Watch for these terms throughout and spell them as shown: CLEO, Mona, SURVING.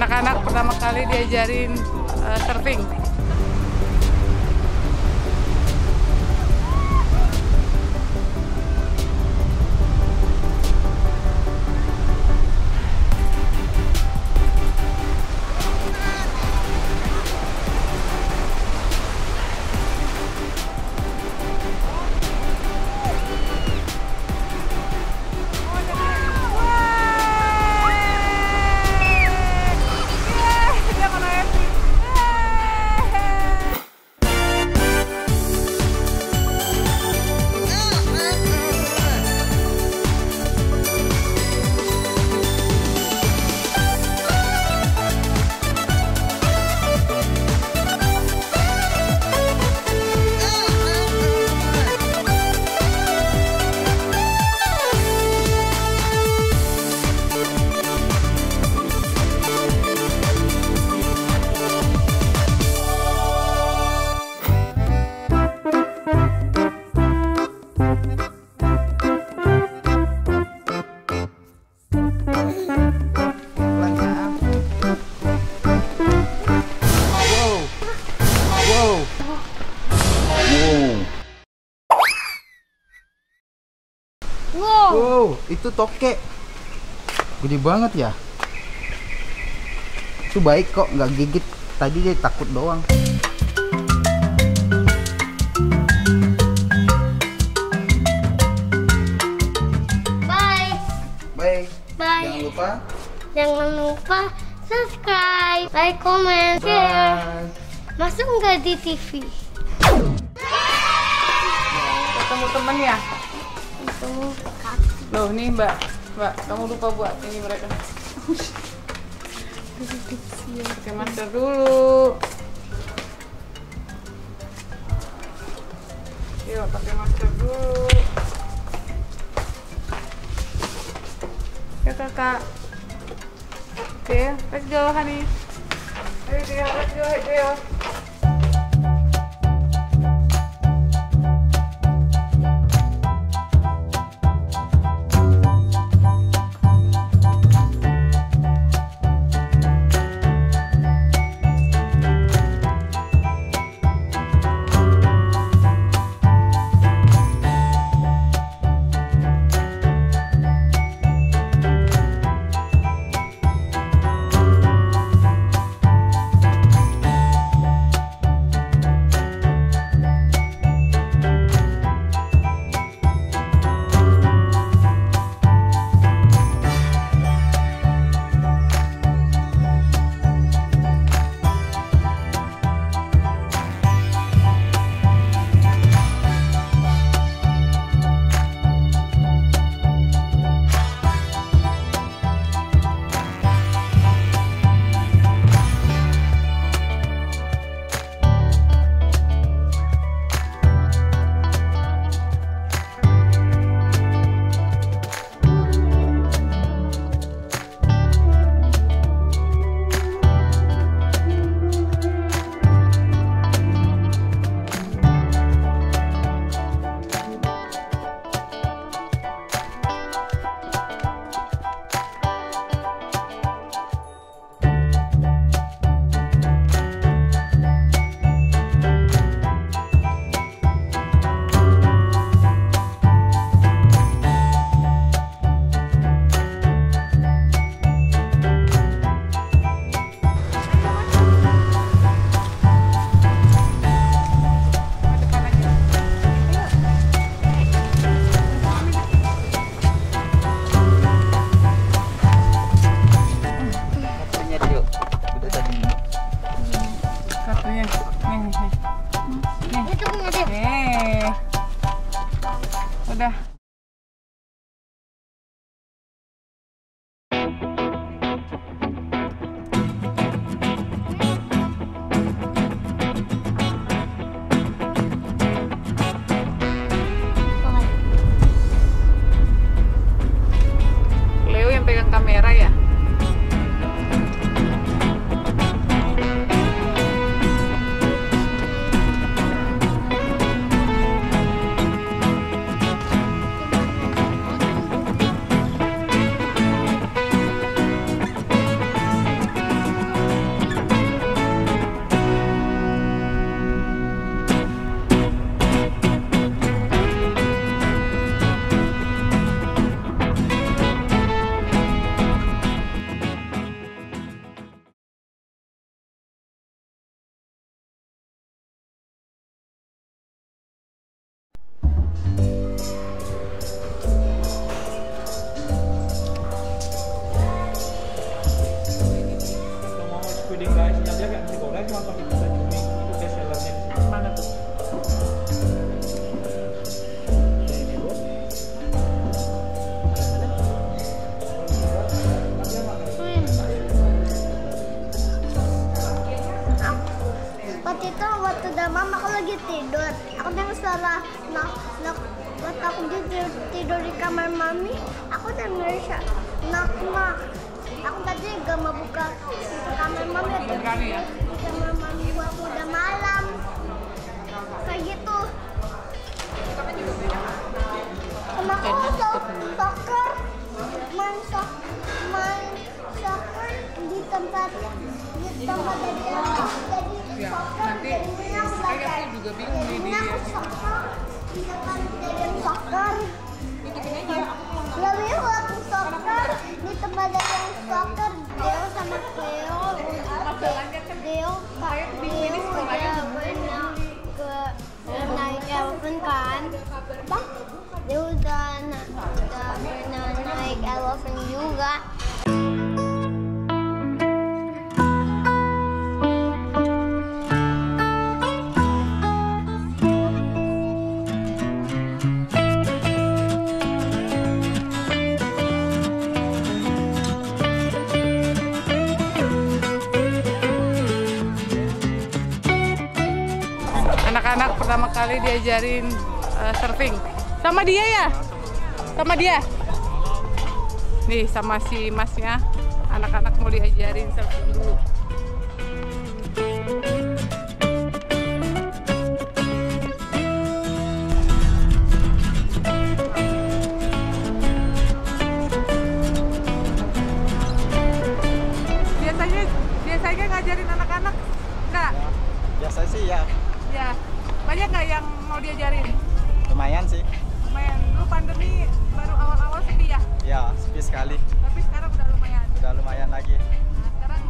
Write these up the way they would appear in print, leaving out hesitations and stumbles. anak-anak pertama kali diajarin surfing. Wow, itu tokek gede banget ya. Itu baik kok, nggak gigit. Tadi dia takut doang. Bye. Bye. Bye. Jangan lupa subscribe, like, comment, share. Masuk nggak di TV? Ketemu temen ya? Loh, nih Mbak, kamu lupa buat ini mereka. Pakai masker dulu. Yuk, pakai masker dulu. Ya kakak. Oke, let's go honey. Ayo, let's go. nonton itu saja, itu dia sellernya di mana tuh? Ya ini bu, waktu itu waktu mama aku lagi tidur, aku dengar suara knock-knock. Waktu aku tidur di kamar mami, aku dengar knock-knock. Aku tadi gak mau buka pintu kamar mami, kamar mami aku udah malam kayak gitu. Sama aku soccer, main soccer di tempat dari soccer. Jadi aku belajar, jadi aku soccer di tempat dari soccer. Lalu aku soccer di tempat dari soccer. Deo sama Cleo udah pernah ke naik elephant kan? Dia udah pernah naik elephant juga. Anak-anak pertama kali diajarin surfing sama dia ya? Sama dia? Nih sama si masnya, anak-anak mau diajarin surfing dulu. Biasanya ngajarin anak-anak enggak? Biasa sih ya. Ya, banyak nggak yang mau diajarin? Lumayan sih. Lumayan. Dulu pandemi baru awal-awal sepi ya? Ya, sepi sekali. Tapi sekarang udah lumayan. Udah lumayan lagi. Nah, sekarang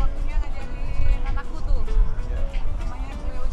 waktunya ngajarin anakku tuh. Ya. Namanya CLEO.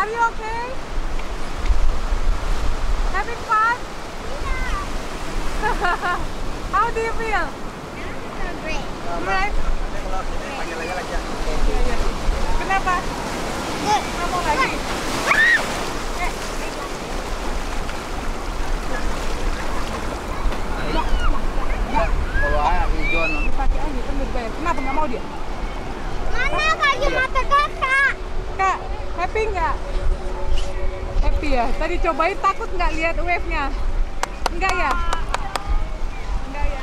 Are you okay? Having fun? Yeah. How do you feel? I'm great. Great? Kenapa? Kamu lagi? Kalau air hijau dipakai aja kan berbayar. Kenapa nggak mau dia? Mana kaki mata kakak? Kak, happy nggak? Happy ya. Tadi cobain takut nggak lihat wave-nya? Enggak ya? Enggak ya.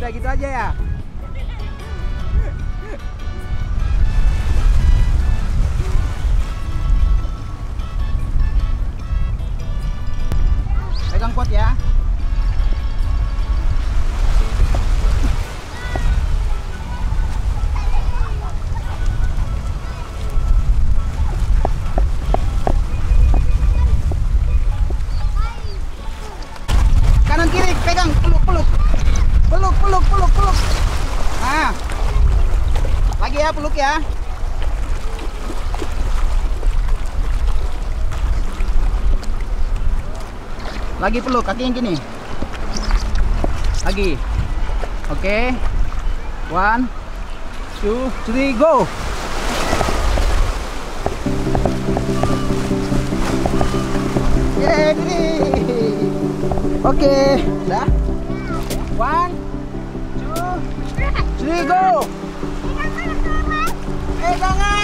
Udah gitu aja ya. Pegang kuat ya. Kanan kiri pegang, peluk-peluk. Peluk. Nah. Lagi ya, peluk ya. Lagi peluk, kaki yang gini. Lagi. Oke. 1, 2, 3, go. Yeay. Oke, udah. 1, 2, 3, go! Pegang tangan!